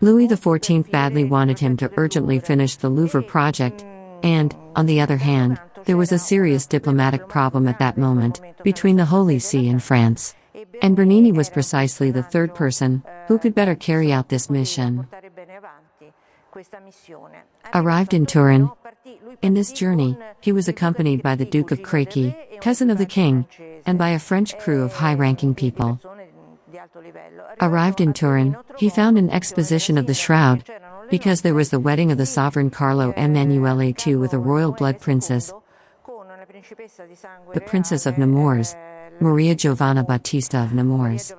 Louis XIV badly wanted him to urgently finish the Louvre project, and, on the other hand, there was a serious diplomatic problem at that moment, between the Holy See and France. And Bernini was precisely the third person who could better carry out this mission. Arrived in Turin. In this journey, he was accompanied by the Duke of Crequi, cousin of the king, and by a French crew of high-ranking people. Arrived in Turin, he found an exposition of the shroud, because there was the wedding of the sovereign Carlo Emanuele II with a royal blood princess, the Princess of Nemours, Maria Giovanna Battista of Nemours.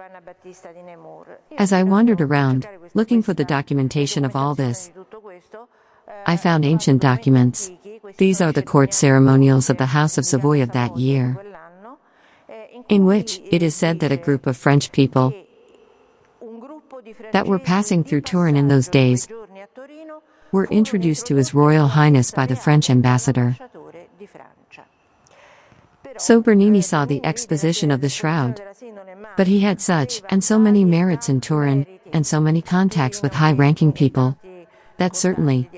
As I wandered around, looking for the documentation of all this, I found ancient documents. These are the court ceremonials of the House of Savoy of that year, in which it is said that a group of French people that were passing through Turin in those days were introduced to His Royal Highness by the French ambassador. So Bernini saw the exposition of the shroud. But he had such and so many merits in Turin, and so many contacts with high-ranking people, that certainly,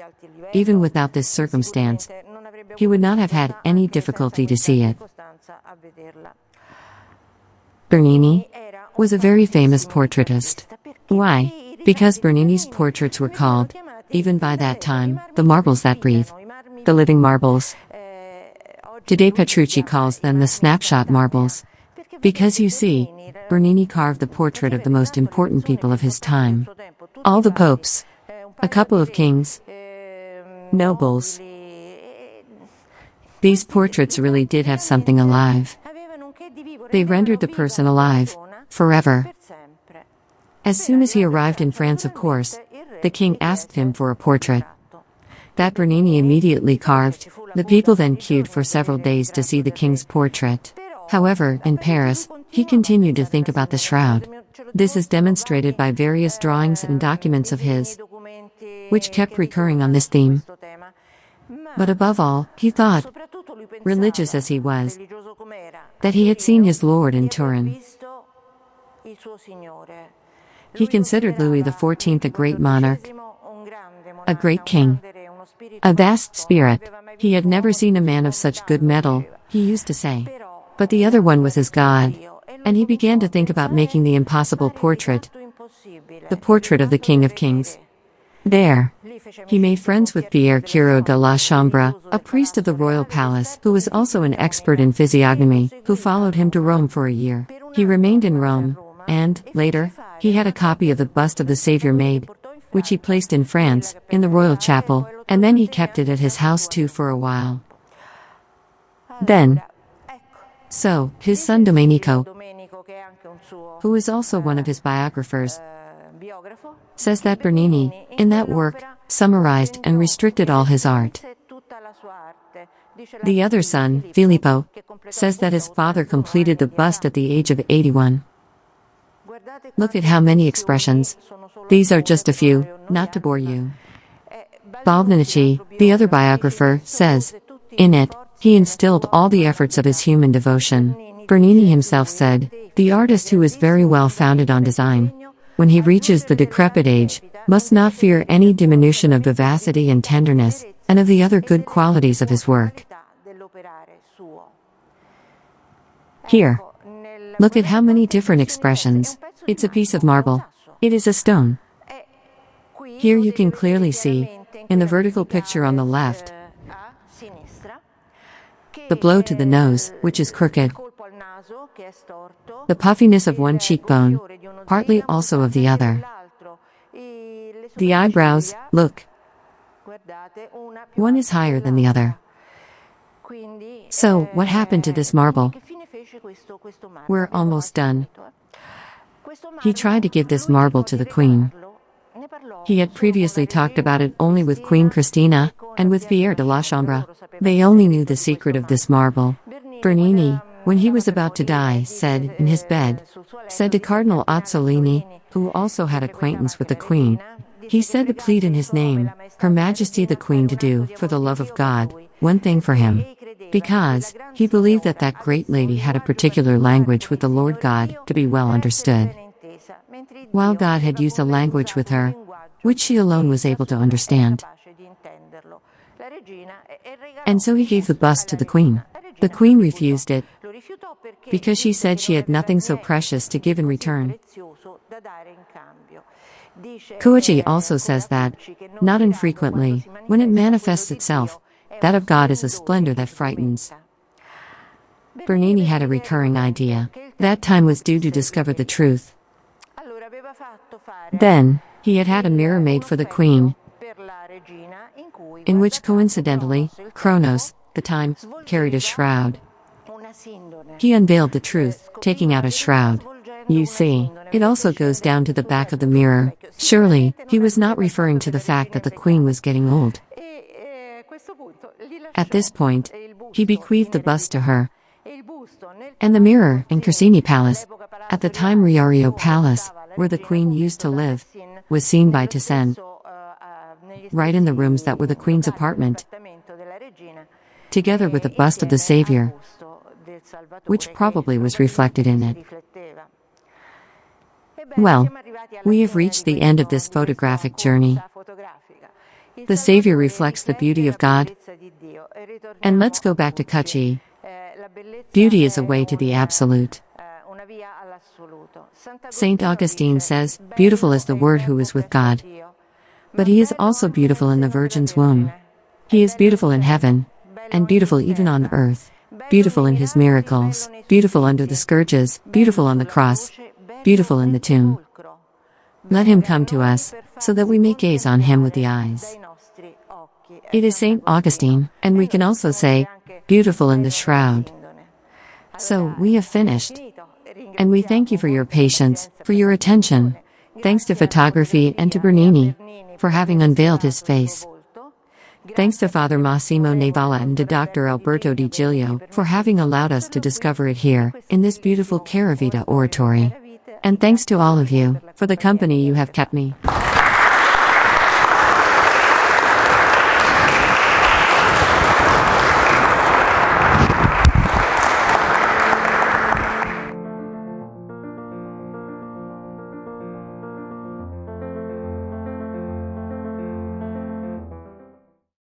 even without this circumstance, he would not have had any difficulty to see it. Bernini was a very famous portraitist. Why? Because Bernini's portraits were called, even by that time, the marbles that breathe, the living marbles. Today Petrucci calls them the snapshot marbles. Because you see, Bernini carved the portrait of the most important people of his time. All the popes, a couple of kings, nobles. These portraits really did have something alive. They rendered the person alive, forever. As soon as he arrived in France, of course, the king asked him for a portrait that Bernini immediately carved. The people then queued for several days to see the king's portrait. However, in Paris, he continued to think about the shroud. This is demonstrated by various drawings and documents of his, which kept recurring on this theme. But above all, he thought, religious as he was, that he had seen his Lord in Turin. He considered Louis XIV a great monarch, a great king, a vast spirit. He had never seen a man of such good mettle, he used to say. But the other one was his God, and he began to think about making the impossible portrait, the portrait of the King of Kings. There, he made friends with Pierre Quiro de la Chambre, a priest of the royal palace who was also an expert in physiognomy, who followed him to Rome for a year. He remained in Rome, and, later, he had a copy of the bust of the Savior made, which he placed in France, in the royal chapel, and then he kept it at his house too for a while. Then, so, his son Domenico, who is also one of his biographers, says that Bernini, in that work, summarized and restricted all his art. The other son, Filippo, says that his father completed the bust at the age of 81. Look at how many expressions. These are just a few, not to bore you. Baldacchini, the other biographer, says, in it, he instilled all the efforts of his human devotion. Bernini himself said, the artist who is very well founded on design, when he reaches the decrepit age, must not fear any diminution of vivacity and tenderness, and of the other good qualities of his work. Here. Look at how many different expressions. It's a piece of marble. It is a stone. Here you can clearly see, in the vertical picture on the left, the blow to the nose, which is crooked, the puffiness of one cheekbone, partly also of the other. The eyebrows, look. One is higher than the other. So, what happened to this marble? We're almost done. He tried to give this marble to the Queen. He had previously talked about it only with Queen Christina, and with Pierre de la Chambre. They only knew the secret of this marble. Bernini, when he was about to die, said, in his bed, said to Cardinal Ozzolini, who also had acquaintance with the Queen, he said to plead in his name, Her Majesty the Queen to do, for the love of God, one thing for him. Because, he believed that that great lady had a particular language with the Lord God, to be well understood. While God had used a language with her, which she alone was able to understand. And so he gave the bust to the Queen. The Queen refused it, because she said she had nothing so precious to give in return. Cucci also says that, not infrequently, when it manifests itself, that of God is a splendor that frightens. Bernini had a recurring idea. That time was due to discover the truth. Then, he had had a mirror made for the Queen, in which coincidentally, Cronos, the time, carried a shroud. He unveiled the truth, taking out a shroud. You see, it also goes down to the back of the mirror. Surely, he was not referring to the fact that the Queen was getting old. At this point, he bequeathed the bust to her, and the mirror in Corsini Palace, at the time Riario Palace, where the Queen used to live, was seen by Titian, right in the rooms that were the Queen's apartment, together with the bust of the Savior, which probably was reflected in it. Well, we have reached the end of this photographic journey. The Savior reflects the beauty of God. And let's go back to Cucci. Beauty is a way to the absolute. Saint Augustine says, beautiful is the Word who is with God. But he is also beautiful in the Virgin's womb. He is beautiful in heaven, and beautiful even on earth. Beautiful in his miracles, beautiful under the scourges, beautiful on the cross, beautiful in the tomb. Let him come to us, so that we may gaze on him with the eyes. It is St. Augustine, and we can also say, beautiful in the shroud. So, we have finished. And we thank you for your patience, for your attention. Thanks to photography and to Bernini, for having unveiled his face. Thanks to Father Massimo Nevola and to Dr. Alberto Di Giglio, for having allowed us to discover it here, in this beautiful Caravita oratory. And thanks to all of you, for the company you have kept me.